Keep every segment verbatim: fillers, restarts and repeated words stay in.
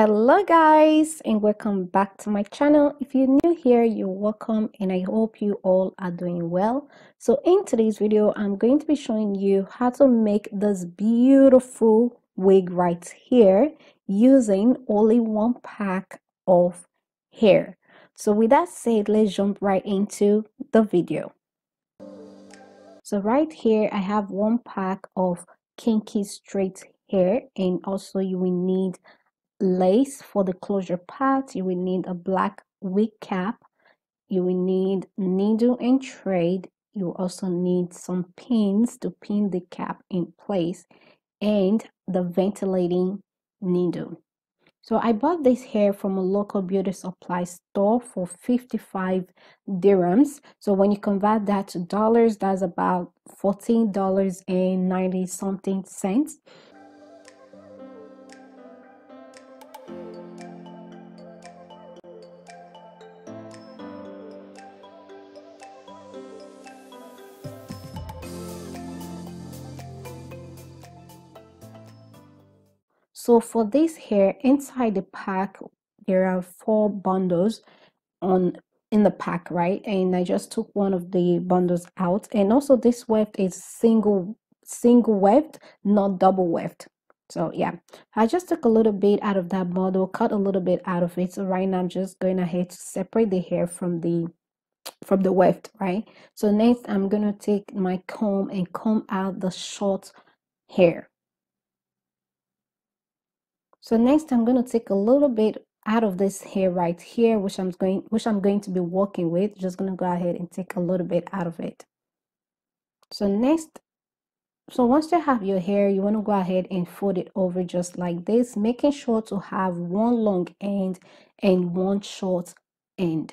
Hello guys, and welcome back to my channel. If you're new here, you're welcome, and I hope you all are doing well. So in today's video, I'm going to be showing you how to make this beautiful wig right here using only one pack of hair. So with that said, let's jump right into the video. So right here I have one pack of Kinky Straight hair, and also you will need lace for the closure part. You will need a black wig cap. You will need needle and thread. You also need some pins to pin the cap in place, and the ventilating needle. So I bought this hair from a local beauty supply store for fifty-five dirhams. So when you convert that to dollars, that's about fourteen dollars and ninety something cents. So for this hair, inside the pack there are four bundles on in the pack, right? And I just took one of the bundles out, and also this weft is single single weft, not double weft. So yeah, I just took a little bit out of that bundle, cut a little bit out of it. So right now I'm just going ahead to separate the hair from the from the weft, right? So next I'm gonna take my comb and comb out the short hair. So next I'm going to take a little bit out of this hair right here, which I'm going which I'm going to be working with. Just going to go ahead and take a little bit out of it. So next, so once you have your hair, you want to go ahead and fold it over just like this, making sure to have one long end and one short end.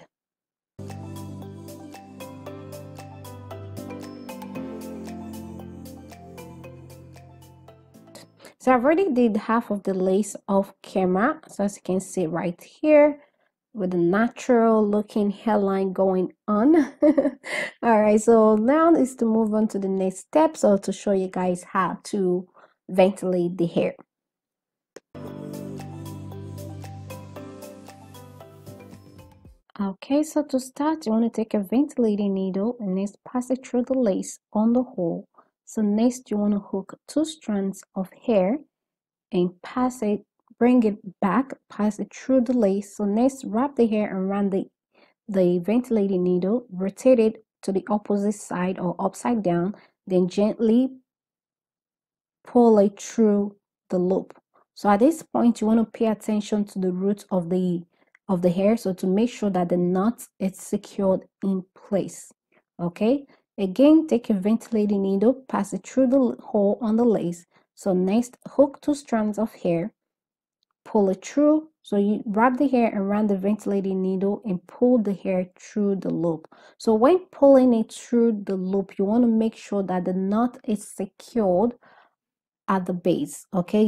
So I've already did half of the lace off camera, so as you can see right here with the natural looking hairline going on. All right, so now is to move on to the next step, so to show you guys how to ventilate the hair. Okay, so to start, you want to take a ventilating needle and next pass it through the lace on the hole. So next you want to hook two strands of hair and pass it, bring it back, pass it through the lace. So next wrap the hair around the, the ventilating needle, rotate it to the opposite side or upside down, then gently pull it through the loop. So at this point you want to pay attention to the roots of the of the hair, so to make sure that the knot is secured in place. Okay. Again, take your ventilating needle, pass it through the hole on the lace. So next, hook two strands of hair, pull it through. So you wrap the hair around the ventilating needle and pull the hair through the loop. So when pulling it through the loop, you want to make sure that the knot is secured at the base, okay?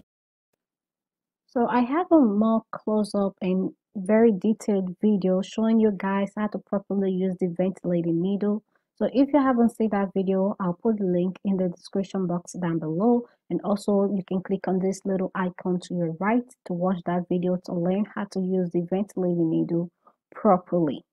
So I have a more close-up and very detailed video showing you guys how to properly use the ventilating needle. So if you haven't seen that video, I'll put the link in the description box down below. And also you can click on this little icon to your right to watch that video to learn how to use the ventilating needle properly.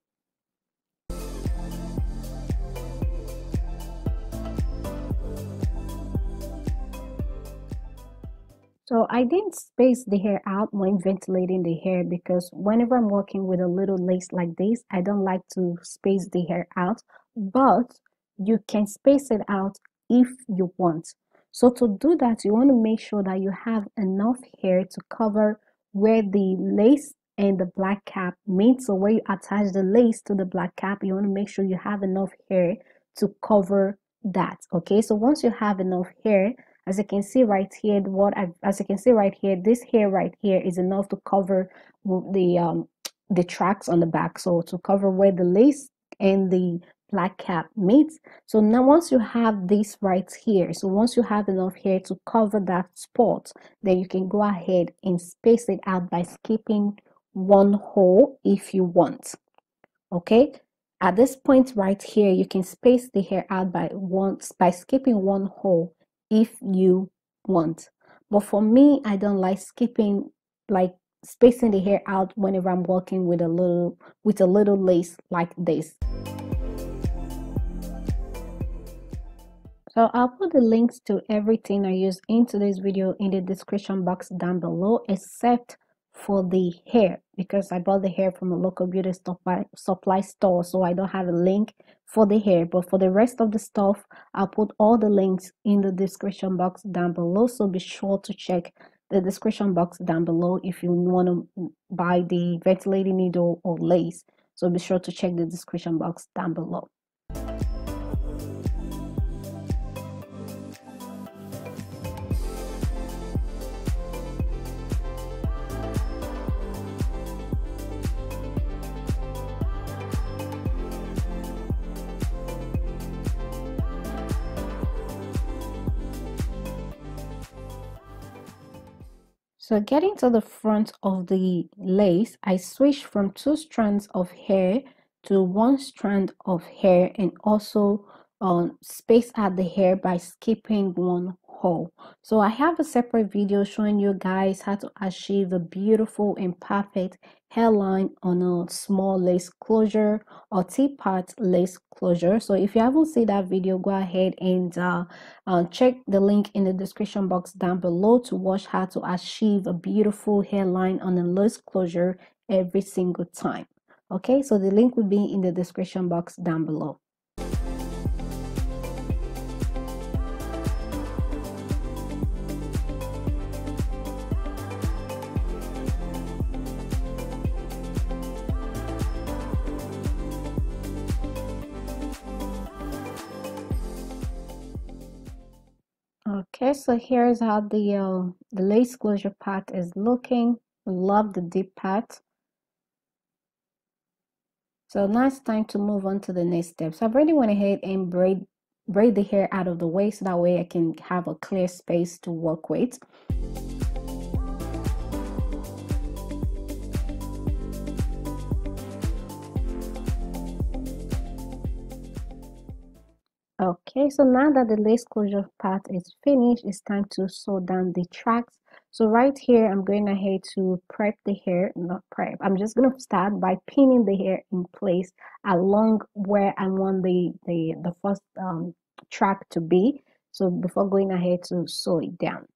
So I didn't space the hair out when ventilating the hair, because whenever I'm working with a little lace like this, I don't like to space the hair out, but you can space it out if you want. So to do that, you want to make sure that you have enough hair to cover where the lace and the black cap meet. So where you attach the lace to the black cap, you want to make sure you have enough hair to cover that. Okay, so once you have enough hair, as you can see right here, what I, as you can see right here, this hair right here is enough to cover the um the tracks on the back, so to cover where the lace and the black cap meets. So now once you have this right here, so once you have enough hair to cover that spot, then you can go ahead and space it out by skipping one hole if you want. Okay, at this point right here, you can space the hair out by one by skipping one hole if you want, but for me, I don't like skipping like spacing the hair out whenever I'm working with a little with a little lace like this. So I'll put the links to everything I use in today's video in the description box down below, except for the hair, because I bought the hair from a local beauty supply store, so I don't have a link for the hair. But for the rest of the stuff, I'll put all the links in the description box down below, so be sure to check the description box down below if you want to buy the ventilating needle or lace. So be sure to check the description box down below. So getting to the front of the lace, I switched from two strands of hair to one strand of hair, and also um, space out the hair by skipping one hole. So I have a separate video showing you guys how to achieve a beautiful and perfect hairline on a small lace closure or T-part lace closure. So if you haven't seen that video, go ahead and uh, uh, check the link in the description box down below to watch how to achieve a beautiful hairline on a lace closure every single time. Okay, so the link will be in the description box down below. Okay, so here's how the uh, the lace closure part is looking. Love the deep part. So now it's time to move on to the next step. So I've already went ahead and braid braid the hair out of the way, so that way I can have a clear space to work with. Okay, so now that the lace closure part is finished, it's time to sew down the tracks. So right here, I'm going ahead to prep the hair, not prep, I'm just going to start by pinning the hair in place along where I want the, the, the first um, track to be. So before going ahead to sew it down.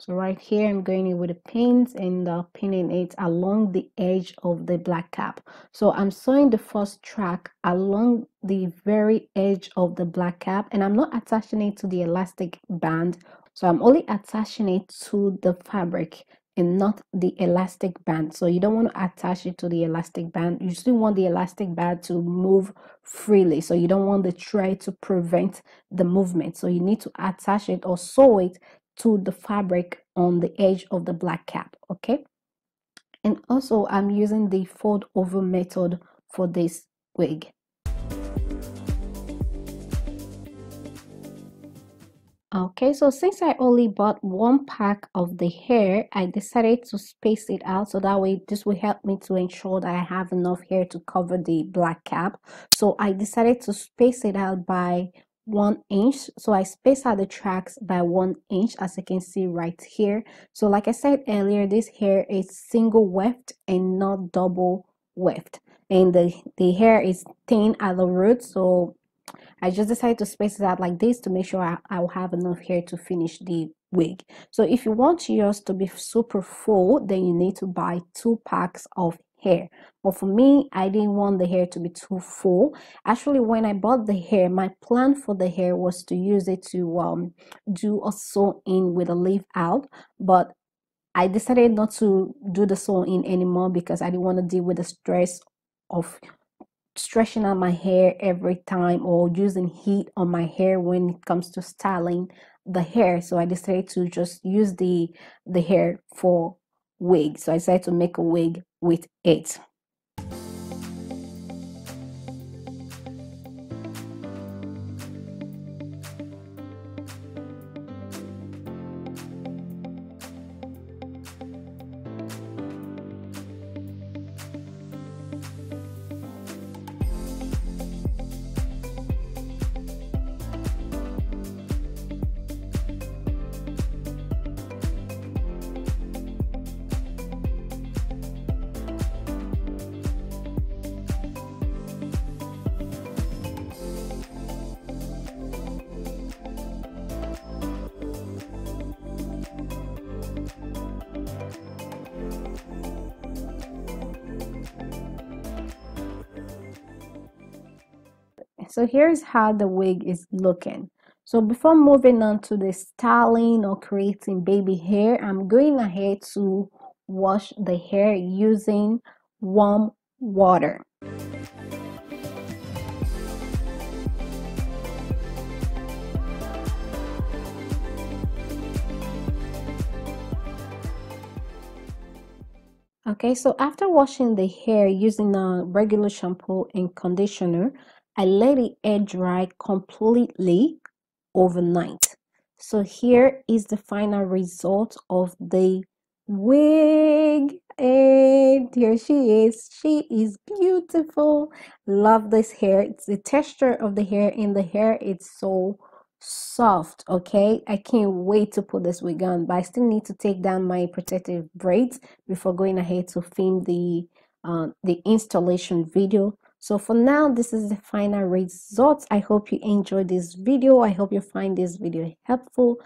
So right here, I'm going in with the pins and uh, pinning it along the edge of the black cap. So I'm sewing the first track along the very edge of the black cap, and I'm not attaching it to the elastic band. So I'm only attaching it to the fabric and not the elastic band. So you don't want to attach it to the elastic band. You still want the elastic band to move freely. So you don't want the thread to prevent the movement. So you need to attach it or sew it to the fabric on the edge of the black cap. Okay, and also I'm using the fold over method for this wig. Okay, so since I only bought one pack of the hair, I decided to space it out, so that way this will help me to ensure that I have enough hair to cover the black cap. So I decided to space it out by one inch. So I spaced out the tracks by one inch, as you can see right here. So like I said earlier, this hair is single weft and not double weft, and the the hair is thin at the root, so I just decided to space it out like this to make sure I, I'll have enough hair to finish the wig. So if you want yours to be super full, then you need to buy two packs of hair. But for me, I didn't want the hair to be too full. Actually, when I bought the hair, my plan for the hair was to use it to um do a sew in with a leave out, but I decided not to do the sew in anymore because I didn't want to deal with the stress of stretching out my hair every time or using heat on my hair when it comes to styling the hair. So I decided to just use the the hair for wig. So I decided to make a wig with it. so here's how the wig is looking. So before moving on to the styling or creating baby hair, I'm going ahead to wash the hair using warm water. Okay, so after washing the hair using a regular shampoo and conditioner, I let the hair dry completely overnight. So here is the final result of the wig, and here she is. She is beautiful. Love this hair. It's the texture of the hair in the hair. It's so soft. Okay, I can't wait to put this wig on, but I still need to take down my protective braids before going ahead to film the uh, the installation video. So for now, this is the final result. I hope you enjoyed this video. I hope you find this video helpful.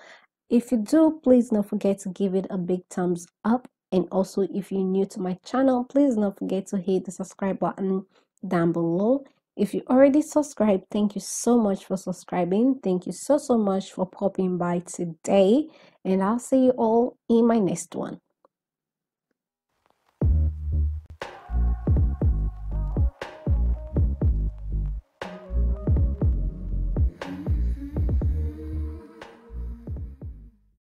If you do, please don't forget to give it a big thumbs up, and also if you're new to my channel, please don't forget to hit the subscribe button down below. If you already subscribed, thank you so much for subscribing. Thank you so so much for popping by today, and I'll see you all in my next one.